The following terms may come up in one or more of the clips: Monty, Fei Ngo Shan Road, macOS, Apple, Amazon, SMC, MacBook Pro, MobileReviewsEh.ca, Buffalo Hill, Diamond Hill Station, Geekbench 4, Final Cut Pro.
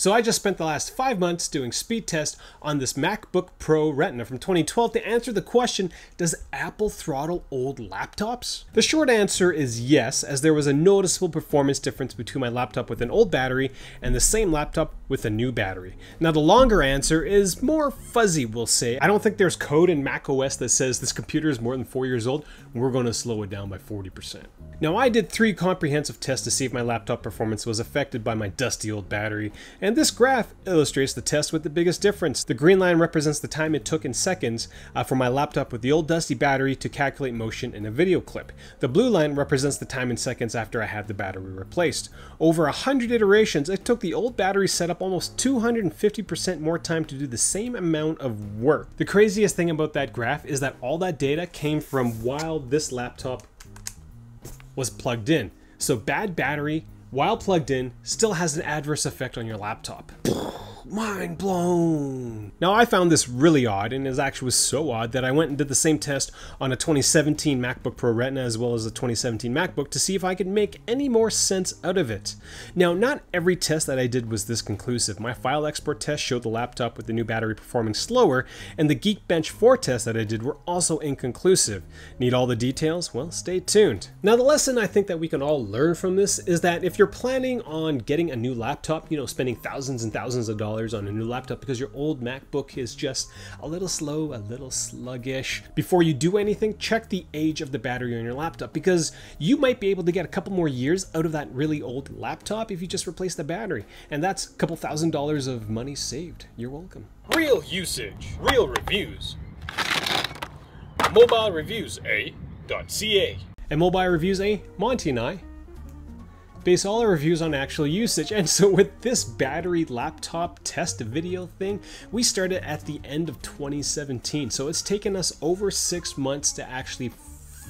So I just spent the last 5 months doing speed tests on this MacBook Pro Retina from 2012 to answer the question, does Apple throttle old laptops? The short answer is yes, as there was a noticeable performance difference between my laptop with an old battery and the same laptop with a new battery. Now the longer answer is more fuzzy, we'll say. I don't think there's code in macOS that says this computer is more than 4 years old, and we're going to slow it down by 40%. Now I did 3 comprehensive tests to see if my laptop performance was affected by my dusty old battery, and this graph illustrates the test with the biggest difference. The green line represents the time it took in seconds for my laptop with the old dusty battery to calculate motion in a video clip. The blue line represents the time in seconds after I had the battery replaced. Over 100 iterations, it took the old battery setup almost 250% more time to do the same amount of work. The craziest thing about that graph is that all that data came from while this laptop was plugged in. So bad battery, while plugged in, still has an adverse effect on your laptop. Mind blown. Now I found this really odd, and it actually was so odd that I went and did the same test on a 2017 MacBook Pro Retina as well as a 2017 MacBook to see if I could make any more sense out of it. Now not every test that I did was this conclusive. My file export test showed the laptop with the new battery performing slower, and the Geekbench 4 tests that I did were also inconclusive. Need all the details? Well, stay tuned. Now the lesson I think that we can all learn from this is that if you're planning on getting a new laptop, you know, spending thousands and thousands of dollars on a new laptop because your old MacBook is just a little slow, a little sluggish. Before you do anything, check the age of the battery on your laptop, because you might be able to get a couple more years out of that really old laptop if you just replace the battery. And that's a couple $1,000s of money saved. You're welcome. Real usage, real reviews. MobileReviewsEh.ca. At MobileReviewsEh, Monty and I base all our reviews on actual usage, and so with this battery laptop test video thing, we started at the end of 2017, so it's taken us over 6 months to actually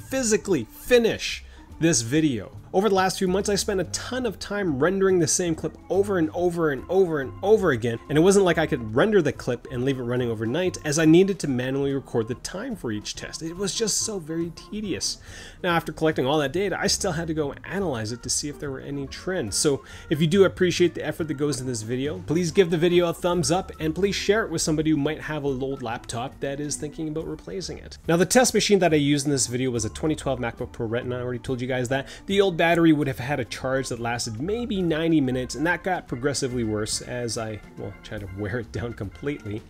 physically finish this video. Over the last few months, I spent a ton of time rendering the same clip over and over and over and over again, and it wasn't like I could render the clip and leave it running overnight, as I needed to manually record the time for each test. It was just so very tedious. Now, after collecting all that data, I still had to go analyze it to see if there were any trends. So if you do appreciate the effort that goes into this video, please give the video a thumbs up, and please share it with somebody who might have an old laptop that is thinking about replacing it. Now, the test machine that I used in this video was a 2012 MacBook Pro Retina. I already told you guys that. The old battery would have had a charge that lasted maybe 90 minutes, and that got progressively worse as I, well, tried to wear it down completely.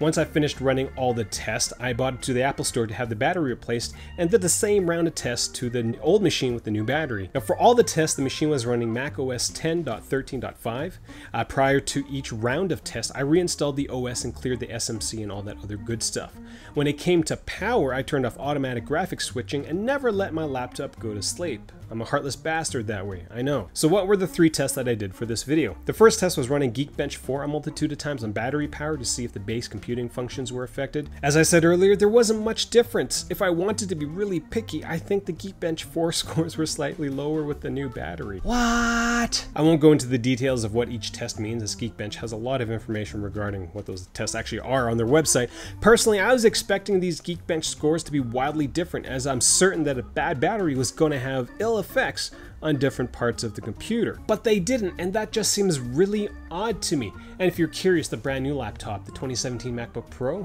Once I finished running all the tests, I bought it to the Apple store to have the battery replaced and did the same round of tests to the old machine with the new battery. Now for all the tests, the machine was running macOS 10.13.5. Prior to each round of tests, I reinstalled the OS and cleared the SMC and all that other good stuff. When it came to power, I turned off automatic graphics switching and never let my laptop go to sleep. I'm a heartless bastard that way, I know. So what were the 3 tests that I did for this video? The first test was running Geekbench 4 a multitude of times on battery power to see if the base computing functions were affected. As I said earlier, there wasn't much difference. If I wanted to be really picky, I think the Geekbench 4 scores were slightly lower with the new battery. What? I won't go into the details of what each test means, as Geekbench has a lot of information regarding what those tests actually are on their website. Personally, I was expecting these Geekbench scores to be wildly different, as I'm certain that a bad battery was going to have ill effects on different parts of the computer. But they didn't, and that just seems really odd to me. And if you're curious, the brand new laptop, the 2017 MacBook Pro,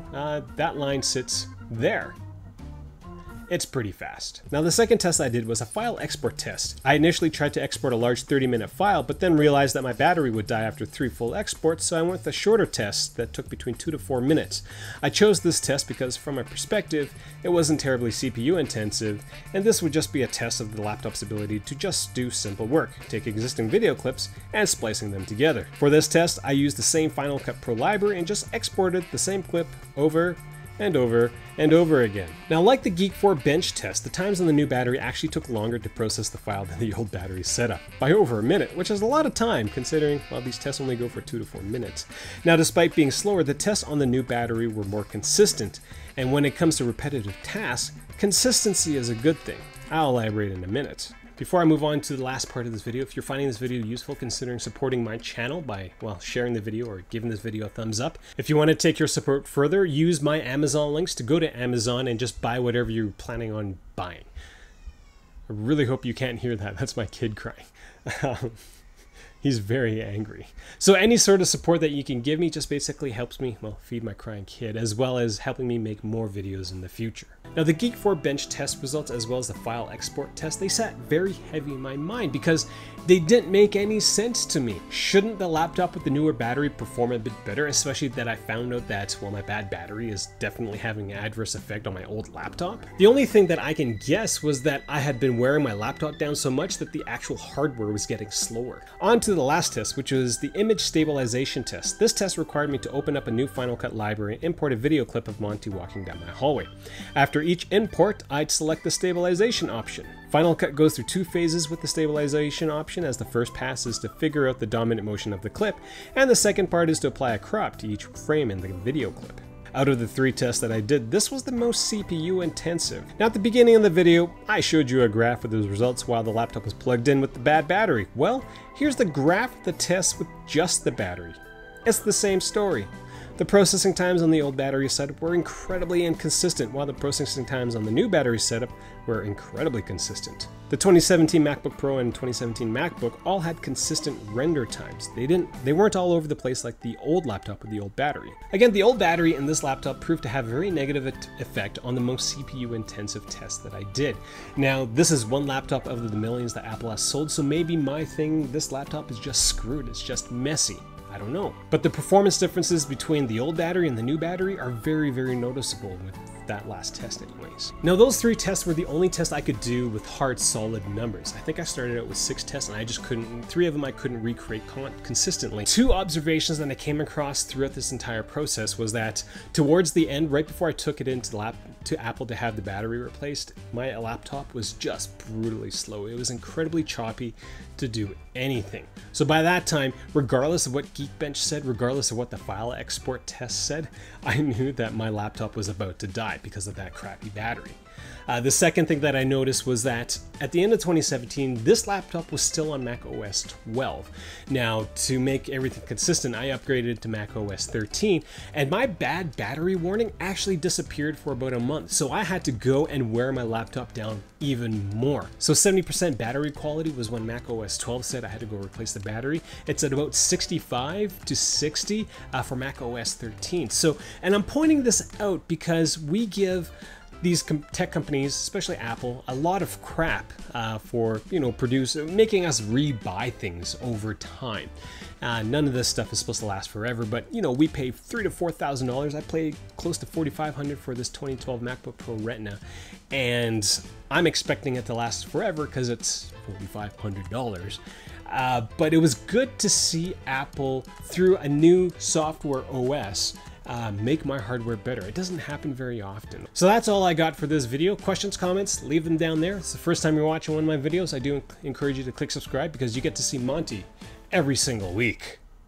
that line sits there. It's pretty fast. Now the second test I did was a file export test. I initially tried to export a large 30-minute file, but then realized that my battery would die after 3 full exports, so I went with a shorter test that took between 2 to 4 minutes. I chose this test because from my perspective, it wasn't terribly CPU intensive, and this would just be a test of the laptop's ability to just do simple work, take existing video clips and splicing them together. For this test, I used the same Final Cut Pro library and just exported the same clip over and over and over again. Now, like the Geek 4 bench test, the times on the new battery actually took longer to process the file than the old battery setup, by over a minute, which is a lot of time considering, well, these tests only go for 2 to 4 minutes. Now, despite being slower, the tests on the new battery were more consistent, and when it comes to repetitive tasks, consistency is a good thing. I'll elaborate in a minute. Before I move on to the last part of this video, if you're finding this video useful, considering supporting my channel by, well, sharing the video or giving this video a thumbs up. If you want to take your support further, use my Amazon links to go to Amazon and just buy whatever you're planning on buying. I really hope you can't hear that. That's my kid crying. He's very angry. So any sort of support that you can give me just basically helps me, well, feed my crying kid, as well as helping me make more videos in the future. Now the Geek 4 bench test results, as well as the file export test, they sat very heavy in my mind because they didn't make any sense to me. Shouldn't the laptop with the newer battery perform a bit better, especially that I found out that, well, my bad battery is definitely having an adverse effect on my old laptop? The only thing that I can guess was that I had been wearing my laptop down so much that the actual hardware was getting slower. On to the last test, which was the image stabilization test. This test required me to open up a new Final Cut library and import a video clip of Monty walking down my hallway. After each import, I'd select the stabilization option. Final Cut goes through two phases with the stabilization option, as the first pass is to figure out the dominant motion of the clip, and the second part is to apply a crop to each frame in the video clip. Out of the three tests that I did, this was the most CPU intensive. Now at the beginning of the video, I showed you a graph of those results while the laptop was plugged in with the bad battery. Well, here's the graph of the test with just the battery. It's the same story. The processing times on the old battery setup were incredibly inconsistent, while the processing times on the new battery setup were incredibly consistent. The 2017 MacBook Pro and 2017 MacBook all had consistent render times. They weren't all over the place like the old laptop with the old battery. Again, the old battery in this laptop proved to have a very negative effect on the most CPU-intensive test that I did. Now, this is one laptop out of the millions that Apple has sold, so maybe my thing, this laptop is just screwed, it's just messy. I don't know. But the performance differences between the old battery and the new battery are very, very noticeable with that last test anyways. Now those three tests were the only tests I could do with hard, solid numbers. I think I started out with 6 tests and I just couldn't, 3 of them I couldn't recreate consistently. 2 observations that I came across throughout this entire process was that towards the end, right before I took it into Apple to have the battery replaced, my laptop was just brutally slow. It was incredibly choppy to do anything. So by that time, regardless of what Geekbench said, regardless of what the file export test said, I knew that my laptop was about to die because of that crappy battery. The second thing that I noticed was that at the end of 2017, this laptop was still on Mac OS 12. Now, to make everything consistent, I upgraded to Mac OS 13, and my bad battery warning actually disappeared for about a month, so I had to go and wear my laptop down even more. So 70% battery quality was when Mac OS 12 said I had to go replace the battery. It's at about 65 to 60 for Mac OS 13. So, and I'm pointing this out because we give these tech companies, especially Apple, a lot of crap for, you know, making us rebuy things over time. None of this stuff is supposed to last forever, but you know, we pay $3,000 to $4,000. I paid close to $4,500 for this 2012 MacBook Pro Retina, and I'm expecting it to last forever because it's $4,500. But it was good to see Apple through a new software OS. Make my hardware better. It doesn't happen very often. So that's all I got for this video. Questions, comments, leave them down there. If it's the first time you're watching one of my videos, I do encourage you to click subscribe because you get to see Monty every single week.